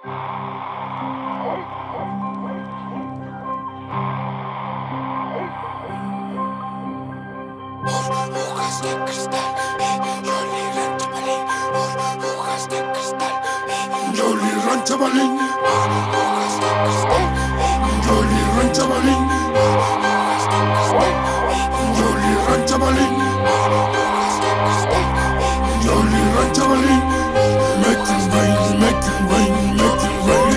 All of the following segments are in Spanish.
Hojas de cristal y Jolly Rancho Balín. Hojas de cristal y Jolly Rancho Balín. Hojas de cristal y Jolly Rancho Balín. Hojas de cristal y Jolly Rancho Balín. Hojas de cristal y Jolly Rancho Balín. Make it rain, make it rain, make it rain, make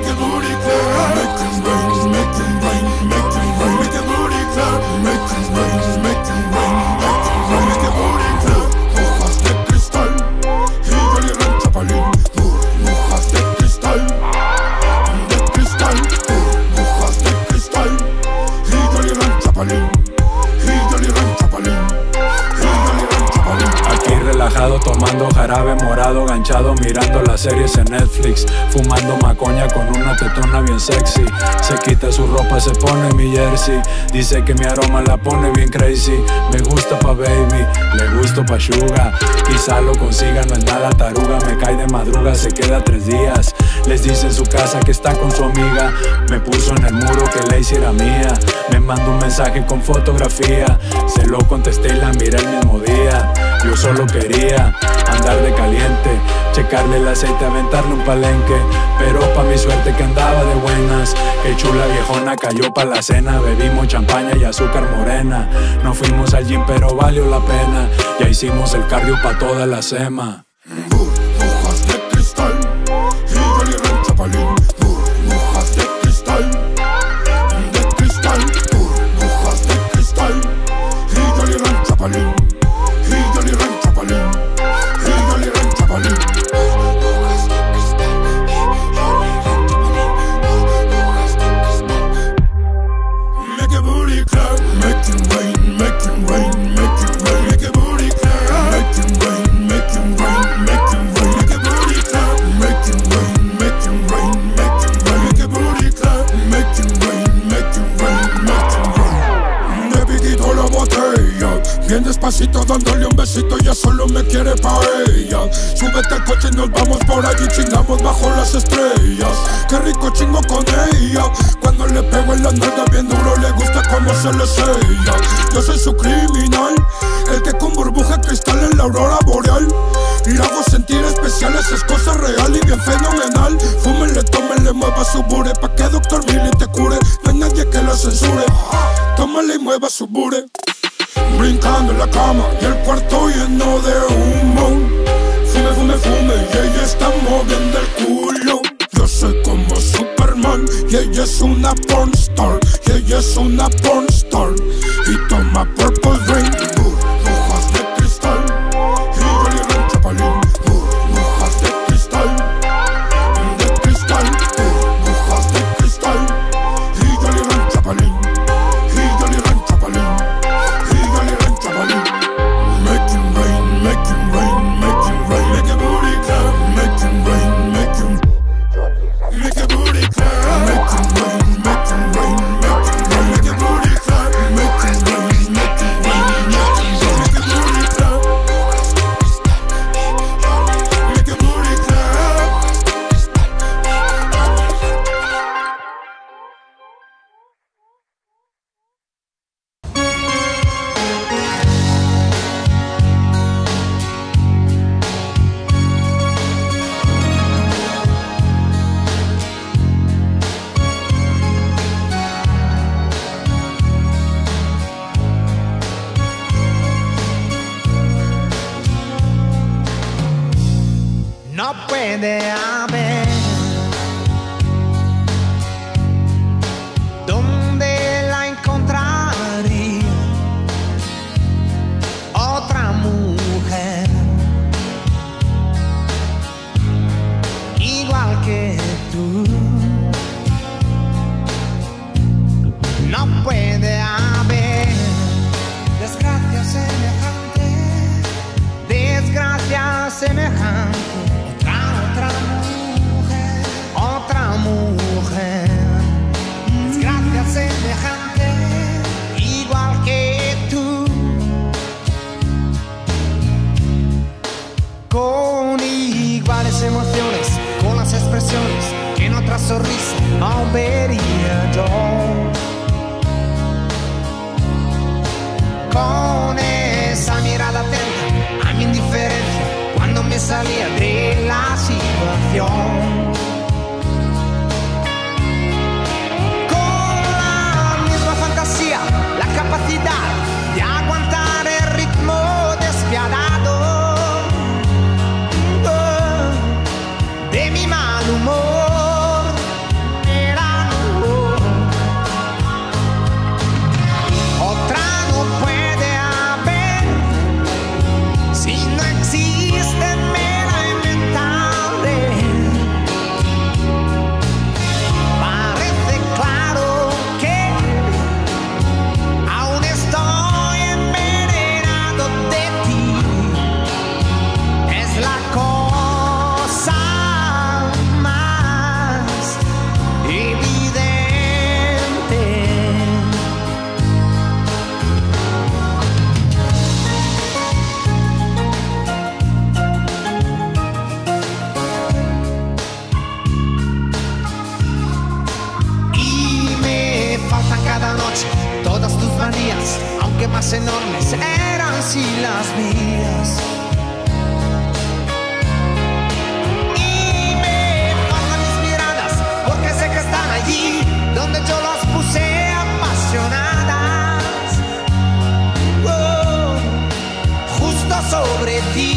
it really clear. Make it rain, make it rain, make it rain, make it really clear. Make it rain, make it rain, make it rain, make it really clear. Hojas de cristal y Jolly Rancho Balín. Hojas de cristal, de cristal. Hojas de cristal y Jolly Rancho Balín. Tomando jarabe morado, ganchado, mirando las series en Netflix. Fumando macoña con una tetona bien sexy. Se quita su ropa, se pone mi jersey. Dice que mi aroma la pone bien crazy. Me gusta pa' baby, le gusto pa' sugar. Quizá lo consiga, no es nada taruga. Me cae de madruga, se queda 3 días. Les dice en su casa que está con su amiga. Me puso en el muro que la hiciera mía. Me mandó un mensaje con fotografía. Se lo contesté y la miré el mismo día. Yo solo quería andar de caliente, checarle el aceite, aventarle un palenque. Pero pa' mi suerte que andaba de buenas, que chula viejona cayó pa' la cena. Bebimos champaña y azúcar morena. No fuimos al gym pero valió la pena. Ya hicimos el cardio pa' toda la sema. Hojas de cristal y Jolly Rancho Balín. Hojas de cristal, de cristal. Hojas de cristal y Jolly Rancho Balín. Bien despacito dándole un besito, ya solo me quiere pa' ella. Súbete al coche y nos vamos por allí, chingamos bajo las estrellas. Qué rico chingo con ella, cuando le pego en la nalga bien duro le gusta cómo se le sella. Yo soy su criminal, el que con burbuja cristal en la aurora boreal. Y hago sentir especiales, es cosa real y bien fenomenal. Fúmenle, tómenle, mueva su bure, pa' que Dr. Billy te cure. No hay nadie que la censure, tómale y mueva su bure. Brincando en la cama y el cuarto lleno de humo. Fume, fume, fume y ella está moviendo el culo. Yo soy como Superman y ella es una pornstar. Y ella es una pornstar y toma Purple Rain. Hojas de cristal y Jolly Rancho Balín. Hojas de cristal, de cristal. Hojas de cristal y Jolly Rancho Balín. Maria Jones. Con esa mirada atenta a mi indiferencia cuando me salía de la situación. Con la misma fantasía, la capacidad de aguantar el ritmo despiadado de mi mal humor. Aunque más enormes eran si las mías. Y me bajan mis miradas porque sé que están allí donde yo las puse apasionadas, oh, justo sobre ti.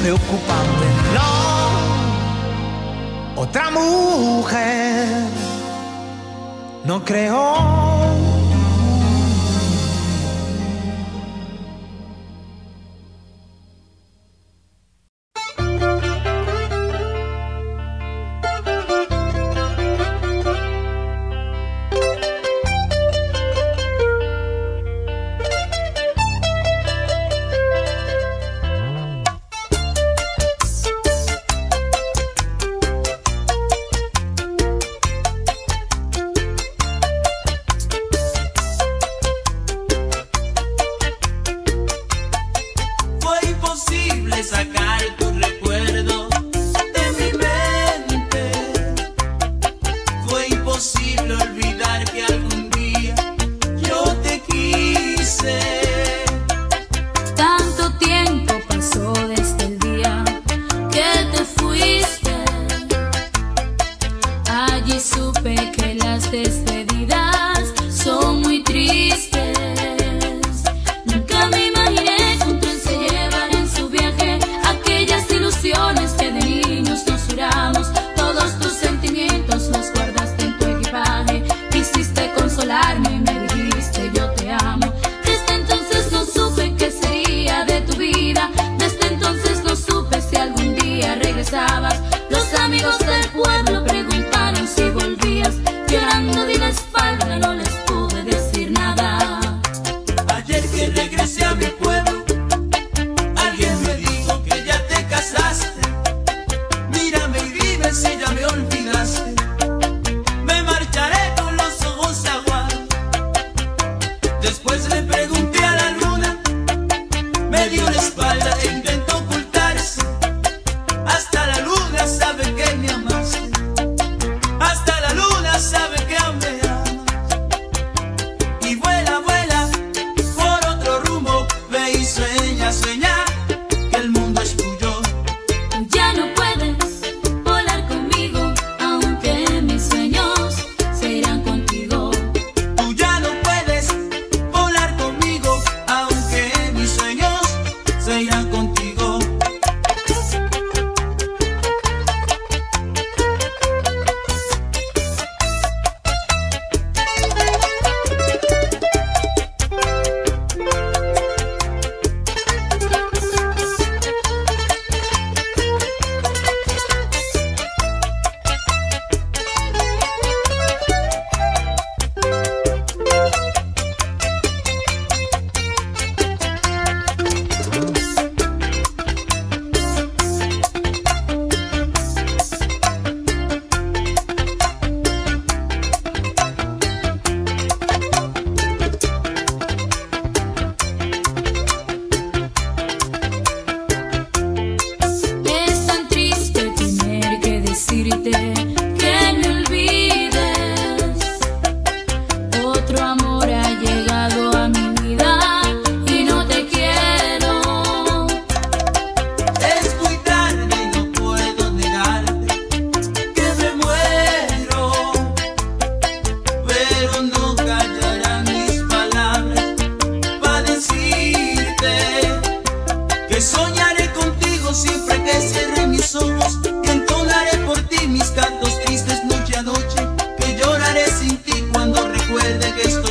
Preocupante, no, otra mujer no creo.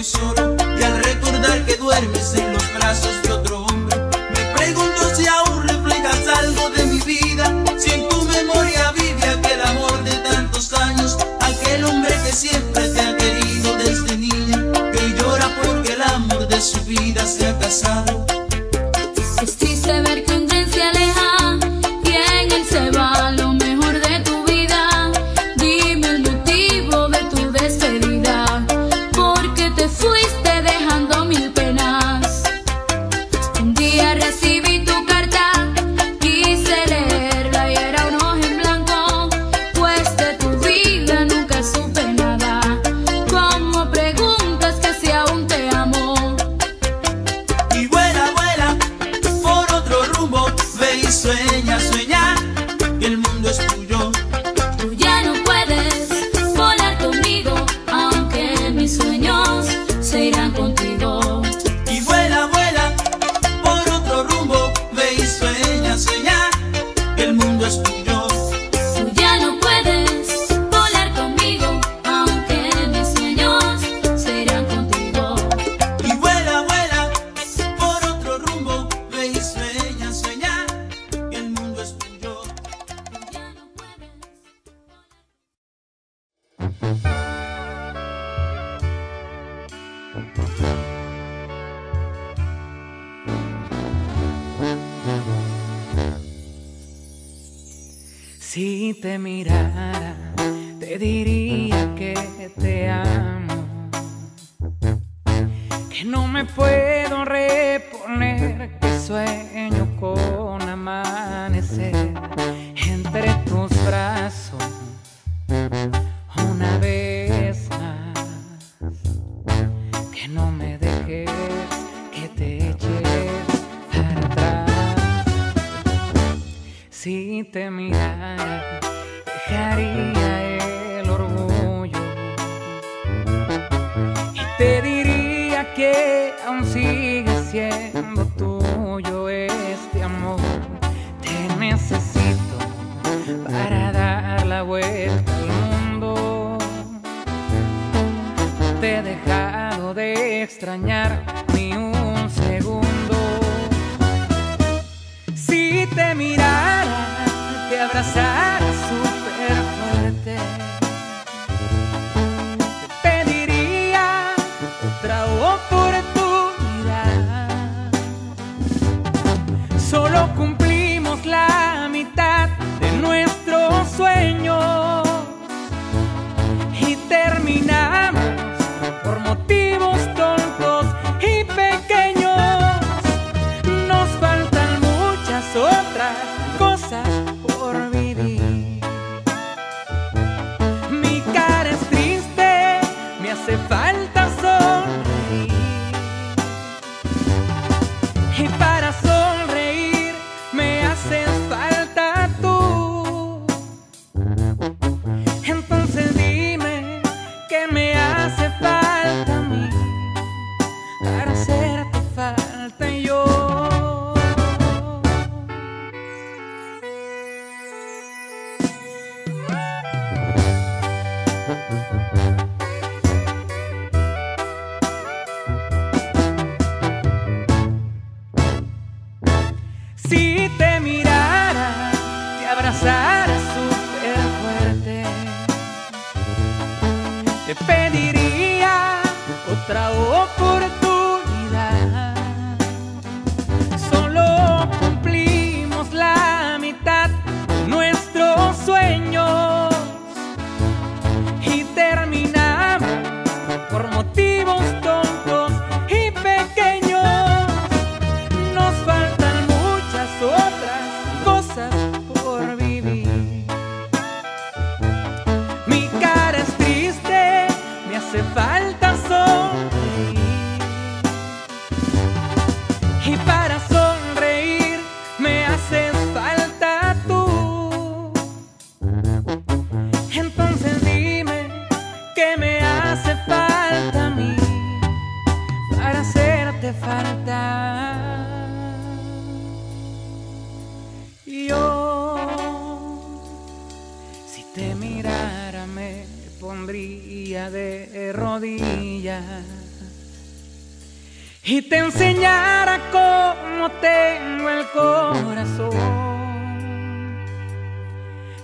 estoy solo, y al recordar que duermes en los brazos de otro hombre, me pregunto si aún reflejas algo de mi vida, si en tu memoria vive aquel amor de tantos años, aquel hombre que siempre te ha querido desde niña, que llora porque el amor de su vida se ha casado. Es triste ver que un tren se aleja y en él se va lo mejor de tu vida. Dime el motivo de tu despedida, porque te fuiste dejando mil penas. Un día recibí tu carta, quise leerla y era un hoja en blanco, pues de tu vida nunca supe nada. ¿Cómo preguntas que si aún te amo? Y vuela, vuela por otro rumbo, ve y sueña, sueña, que el mundo es tuyo. Tú ya no puedes volar conmigo, aunque mis sueños se irán contigo. Y vuela, vuela por otro rumbo, ve y sueña, sueña, que el mundo es tuyo. Tú ya no puedes volar conmigo, aunque mis sueños se irán contigo. Y vuela, vuela por otro rumbo, ve y sueña, sueña, que el mundo es tuyo. Tú ya no puedes volar. Si te mirara, te diría que te amo, que no me puedo reponer, que sueño con amanecer entre tus brazos una vez más, que no me dejes, que te eches para atrás. Si te mirara, dejaría el orgullo y te diría que aún sigue siendo tuyo este amor. Te necesito para dar la vuelta al mundo. Te he dejado de extrañar ni un segundo. Si te mirara, te abrazara súper fuerte, te pediría otra oportunidad. Solo cumplimos la mitad de nuestros sueños y terminamos por motivos tontos y pequeños. Nos faltan muchas otras cosas por vivir. Mi cara es triste, me hace falta sonreír. Y para sonreír me haces falta tú. Entonces dime que me hace falta a mí para hacerte falta yo. Si te mirara, te abrazara súper fuerte, te pediría otra oportunidad. Solo cumplimos la mitad de nuestros sueños y terminamos por motivos tontos y pequeños. Nos faltan muchas otras cosas por vivir. Mi cara es triste, me hace falta sonreír. Y para sonreír me haces falta tú. Entonces dime que me hace falta a mí para hacerte falta yo. Si te mirara me pondría de rodillas y te enseñara cómo tengo el corazón,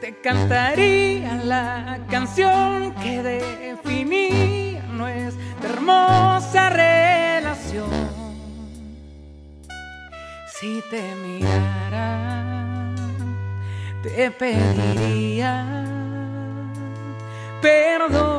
te cantaría la canción que definía nuestra hermosa relación. Si te mirara, te pediría perdón.